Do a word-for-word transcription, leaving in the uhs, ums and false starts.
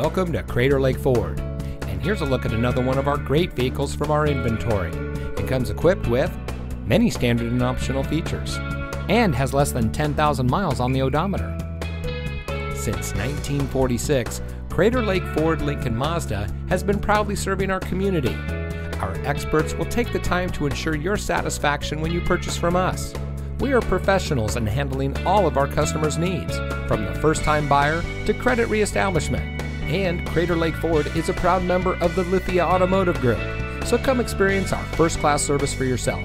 Welcome to Crater Lake Ford, and here's a look at another one of our great vehicles from our inventory. It comes equipped with many standard and optional features, and has less than ten thousand miles on the odometer. Since nineteen forty-six, Crater Lake Ford Lincoln Mazda has been proudly serving our community. Our experts will take the time to ensure your satisfaction when you purchase from us. We are professionals in handling all of our customers' needs, from the first-time buyer to credit reestablishment. And Crater Lake Ford is a proud member of the Lithia Automotive Group, so come experience our first-class service for yourself.